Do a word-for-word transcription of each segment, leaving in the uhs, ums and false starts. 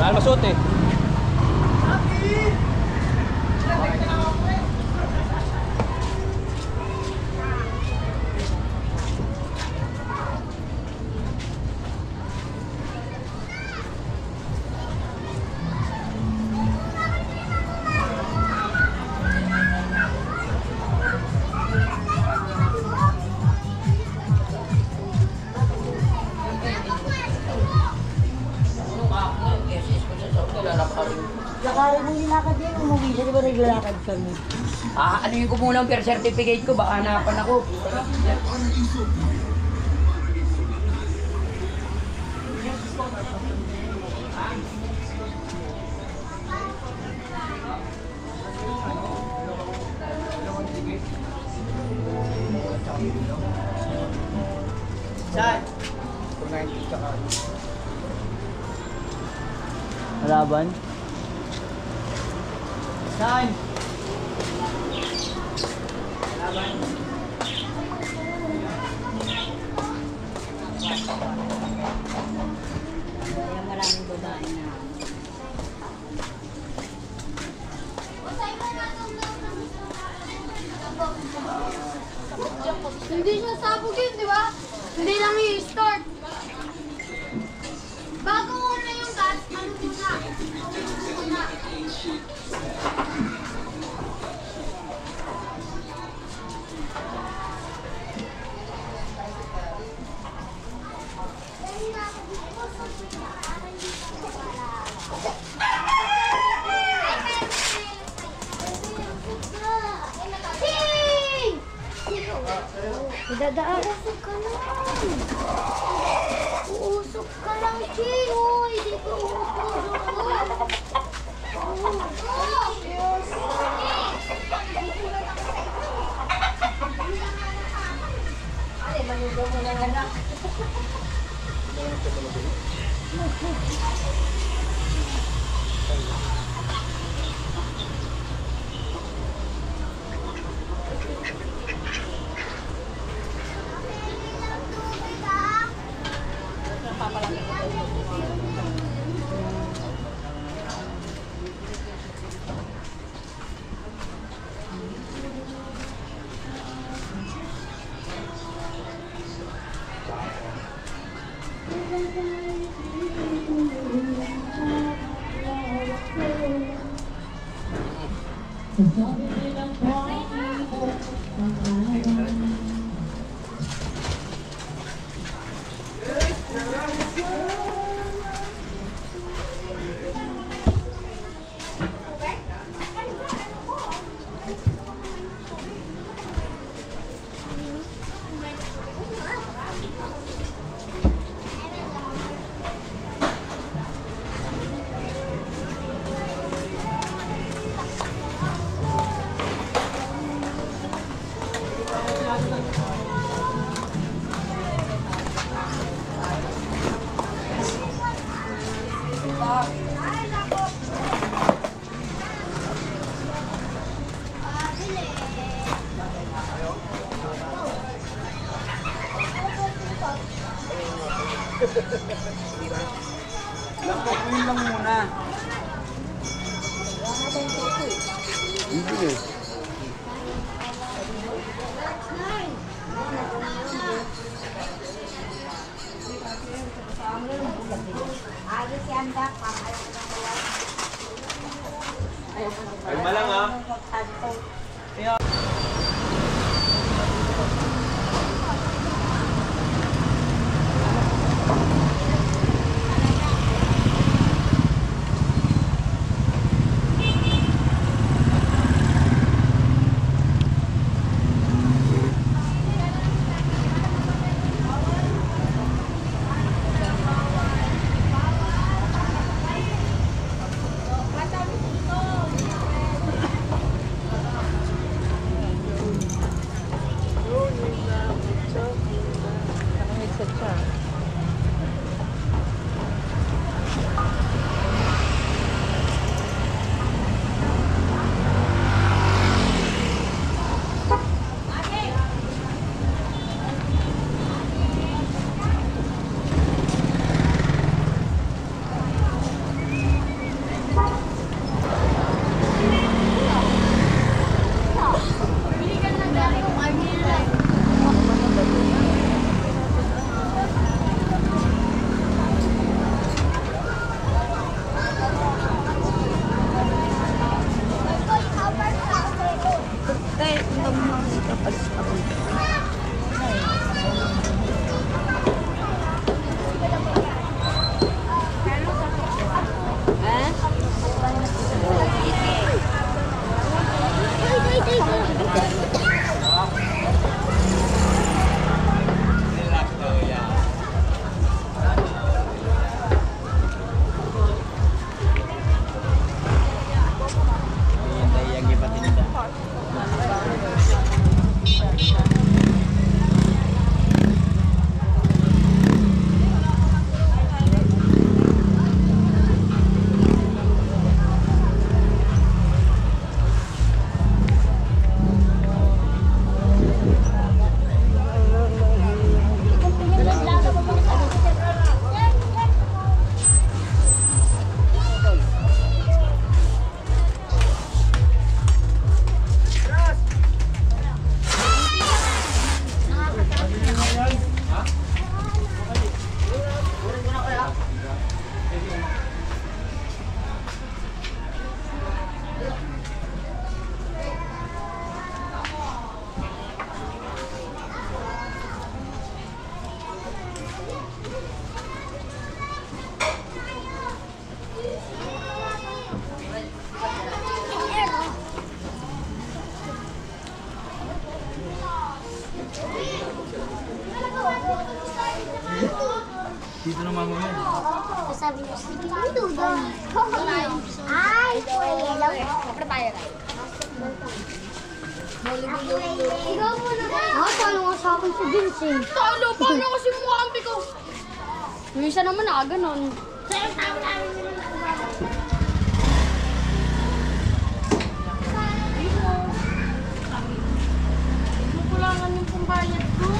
Wala na shoot eh. Ah, ano yung kumulang per certificate ko, baka hanapan ako. Saan? Laban? Saan? Hindi siya sabog yun, di ba? Hindi lang i-start. Bago muna yung gas, ano muna? Muna. Dadaausok ka lang. Uusok ka lang, Chi. Uy, di ko uusok. Uusok. Ay, manugaw mo na anak. Ay, Talo ka sa akin si Vincent. Talo, paano kasi mukha ang piko? Minsan naman nakaganon. Kulangan yung pambayad ko.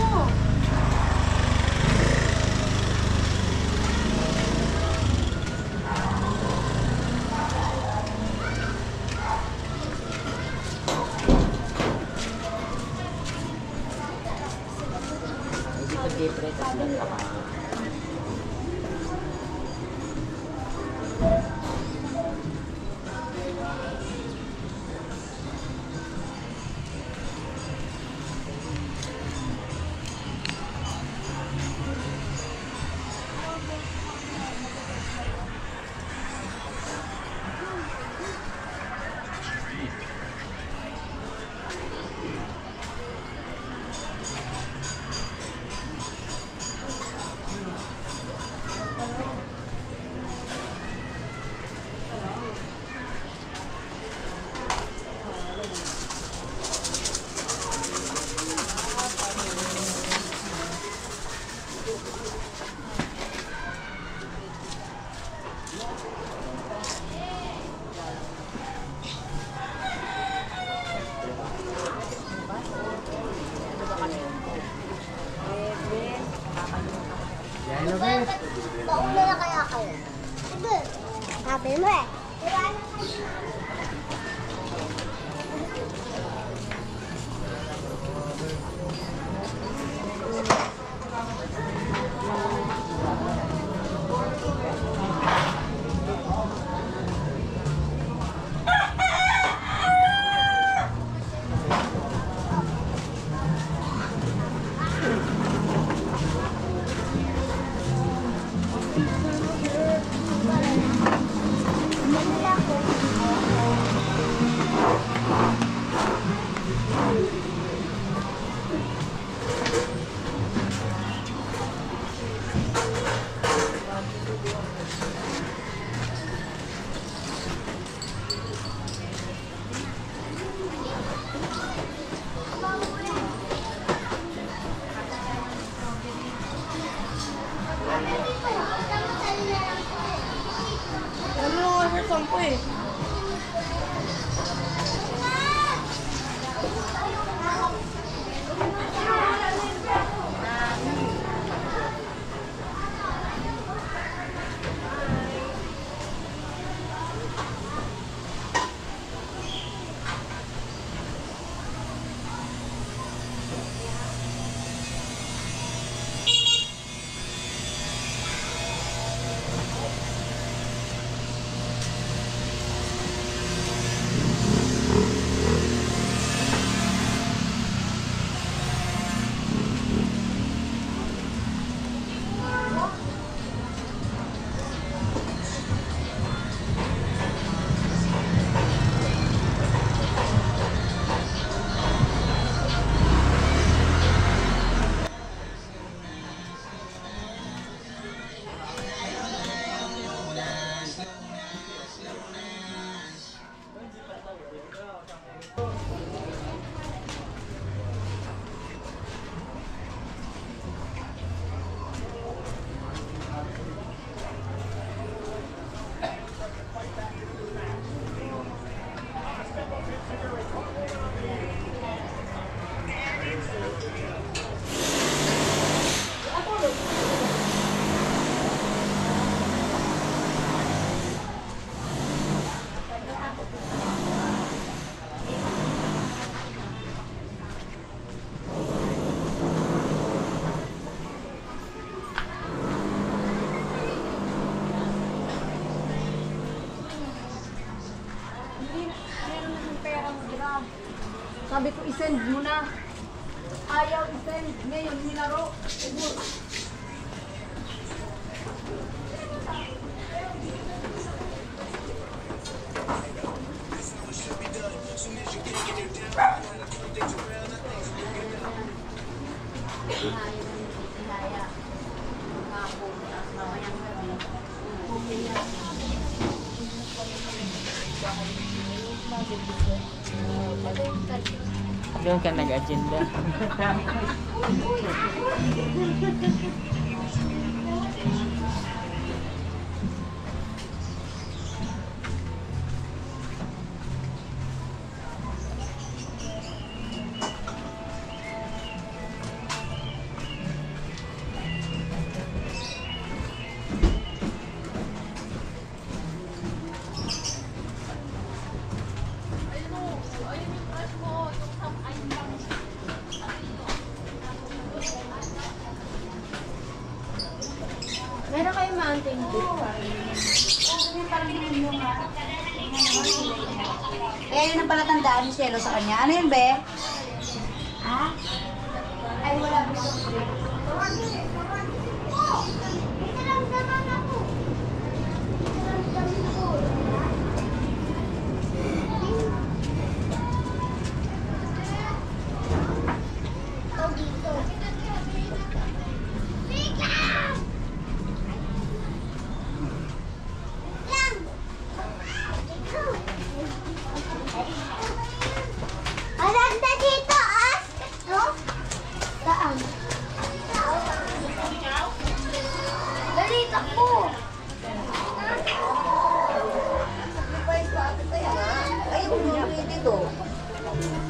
Sabi ko, isend mo na. Ayaw isend. Ngayon, hinaro. Siguro. Hinaya. Hinaya. Hinaya. Hinaya. Doon ka nag-agenda. Meron kayong mountain dew? Kaya yun ang palatandaan ni Cielo sa kanya. Ano yun, be? Ha? Ay, wala po siya.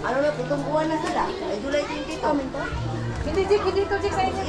Ano na, pitong buwan na sila. Ay, July twenty-two. Hindi, Jig, hindi ito, Jig, sa'yo. Ano?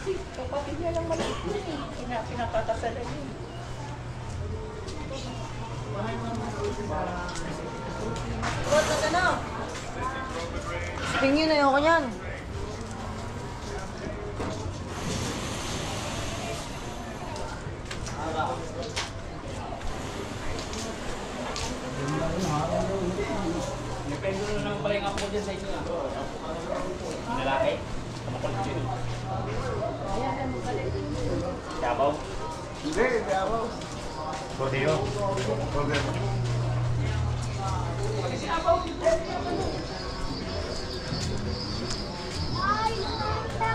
Kasi kapatid niya lang maliit na eh. Pinapatasalan niya. Bahay mo naman sa para. What na ka na? Sabihin niyo na yung kanyan. Depende na lang pala yung ako dyan sa inyo. Nalaki? Kamakulit yun. Davao? Hindi, Davao. Rodeo? Problema. Kasi Davao, ay, nakakita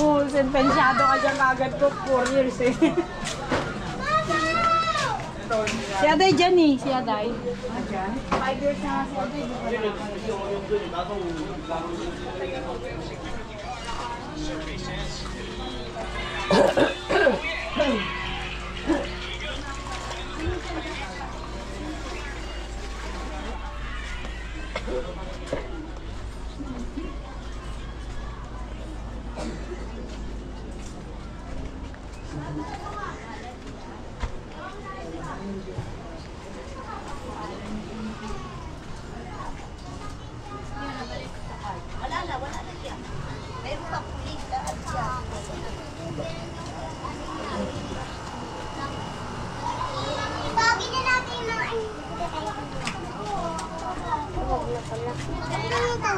Oo, sentensyado ka dyan kagad ko. Four years eh. Si Aday dyan eh, si Aday. Ah, dyan? Five years na nga si Aday. Come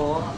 on.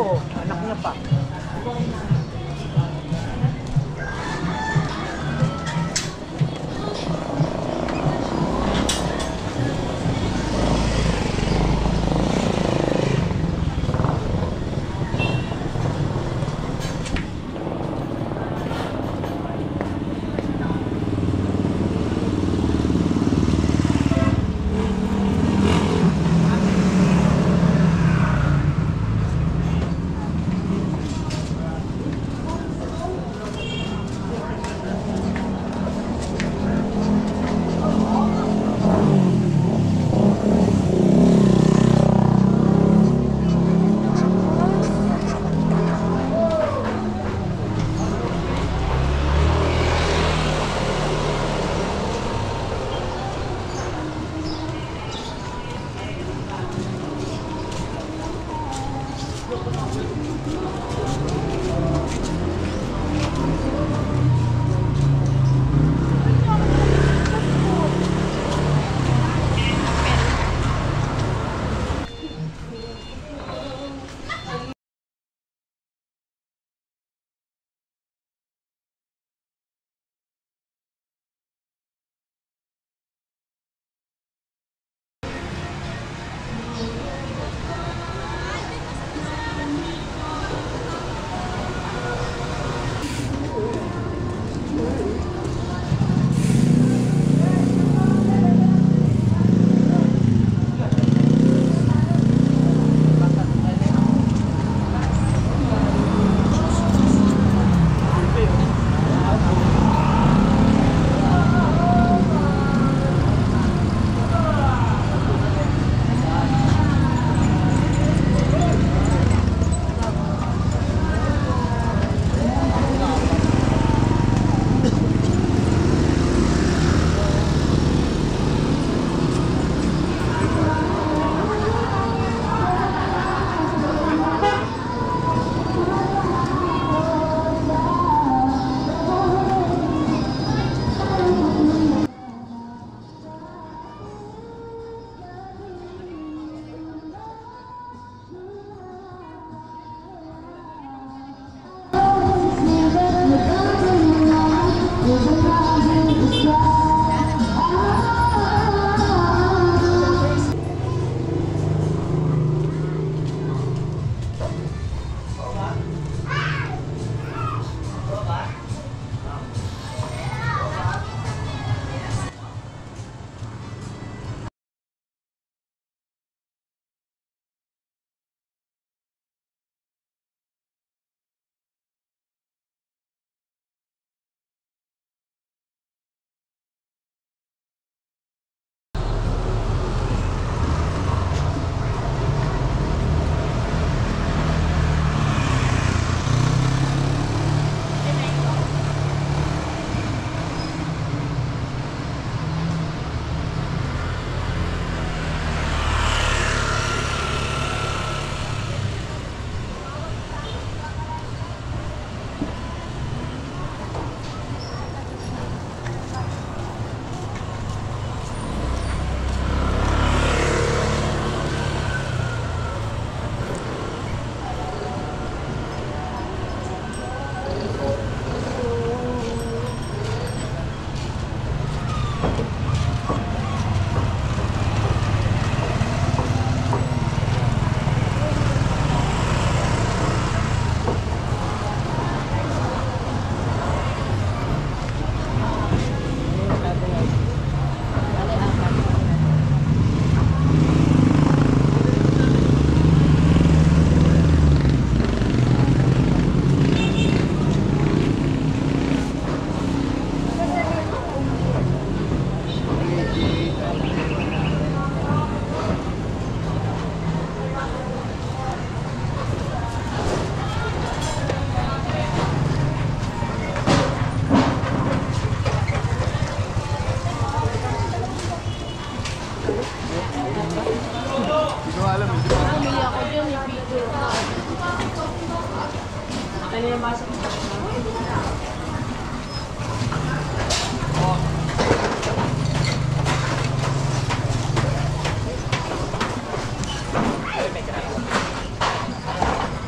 Oo, anak niya pa.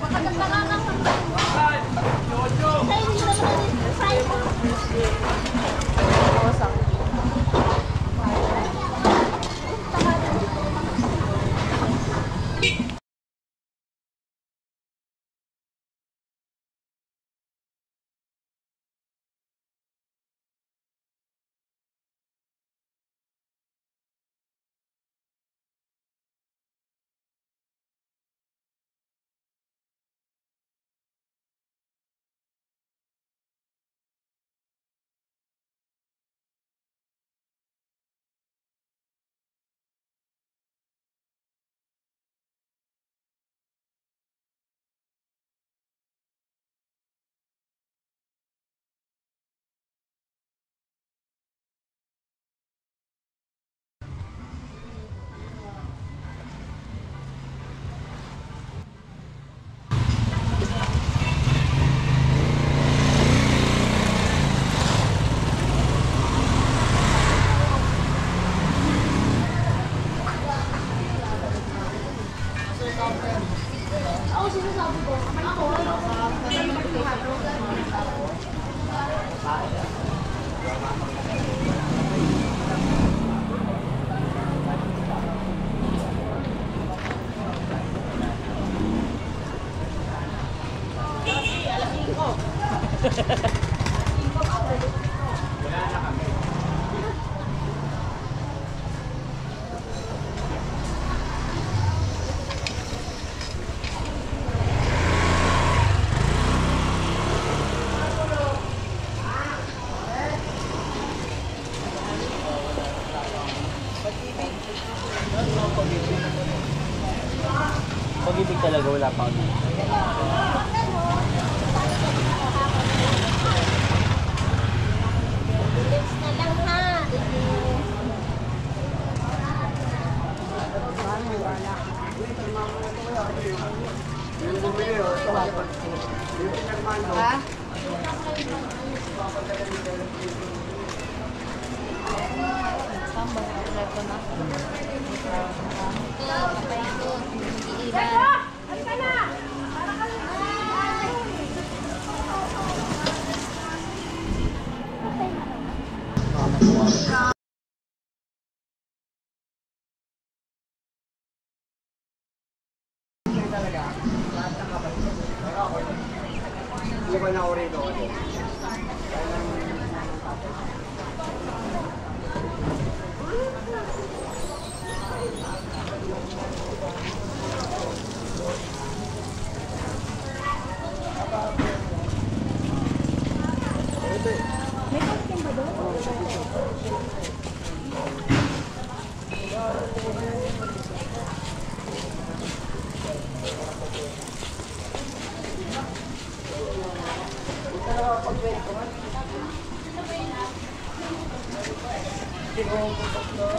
Pagkakataon Pag-ibig talaga wala pa ako.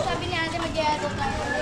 Sabi ni ate mag-i-adot lang ko rin.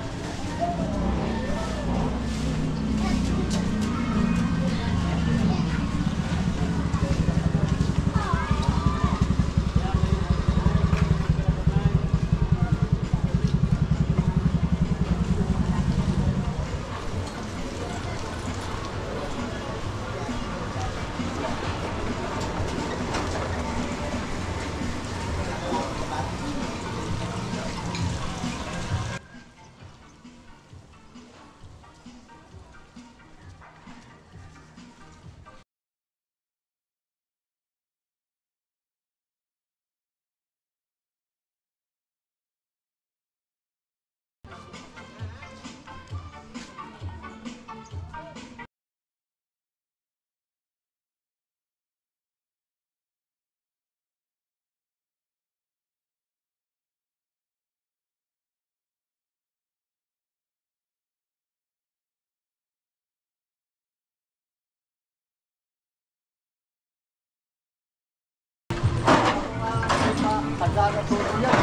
Pagdagat po niya.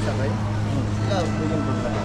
siya kayo? Hmm. Sila, pwede yung problema.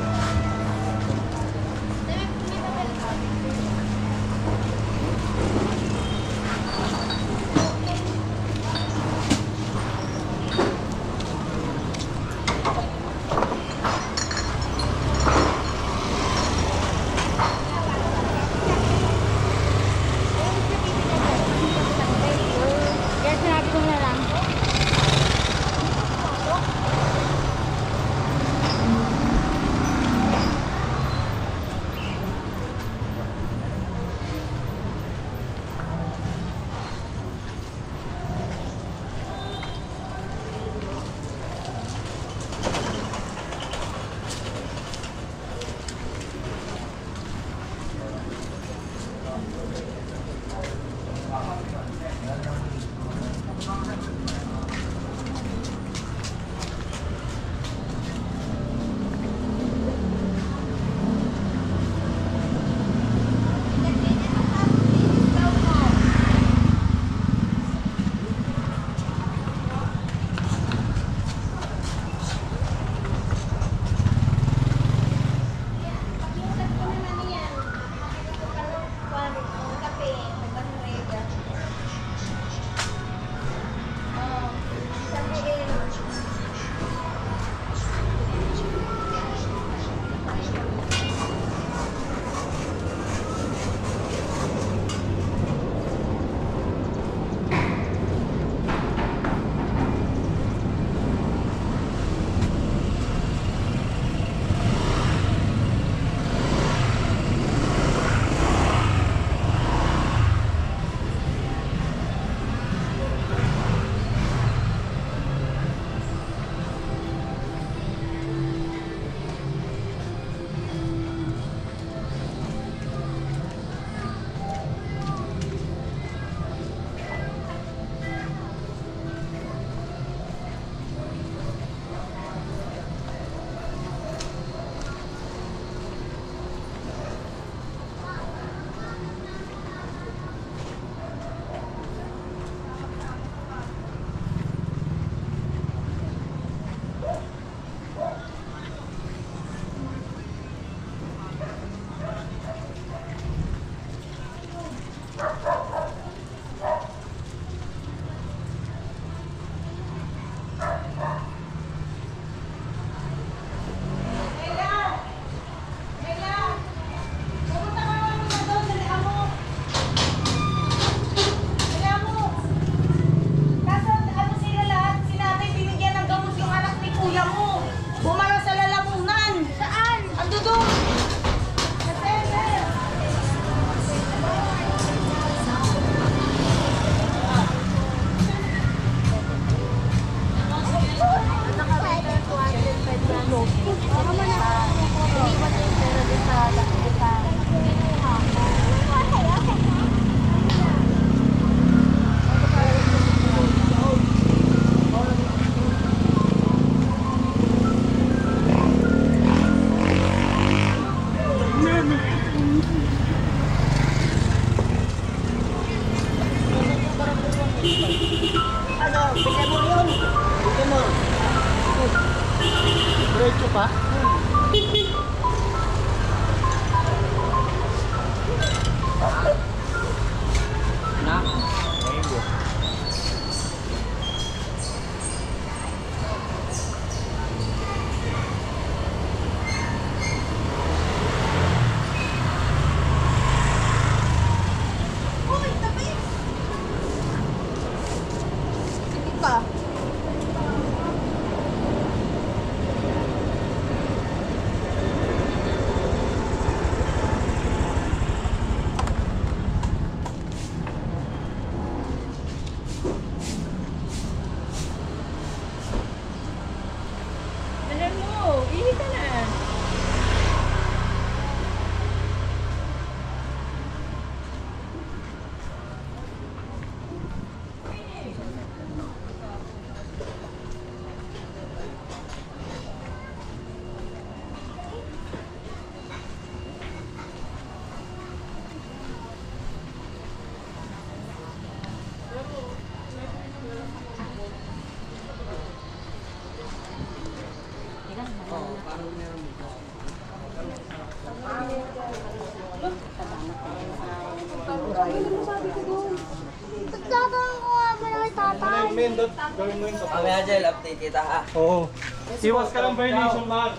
main dot, gawin mo yun sa pala. Mamaya, Jel, update kita ha. Oo. Iwas ka lang violation, Mark.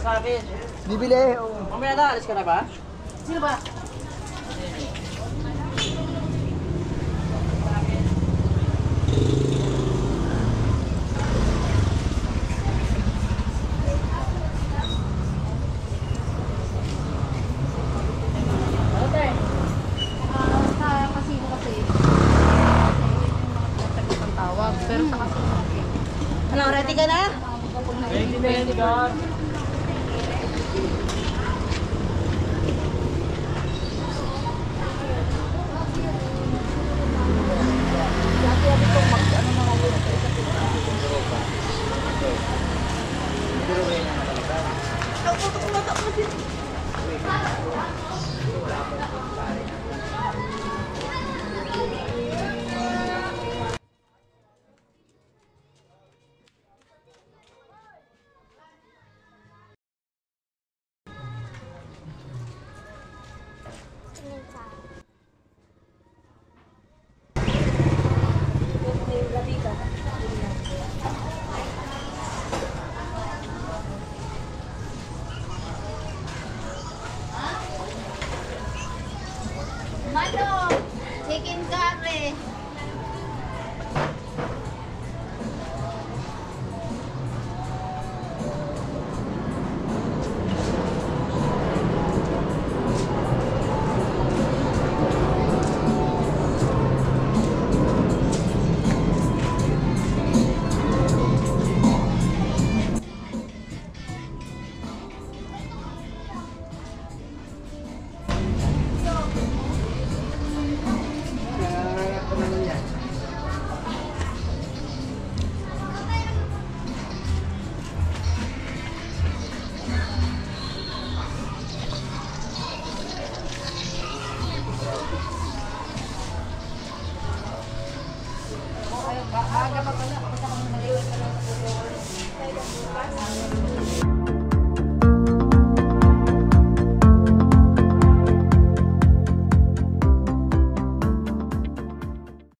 Sabi. Bibili. Mamaya na, alis ka na ba? Sino ba? Ano, ready ka na? Ready, ready, ready.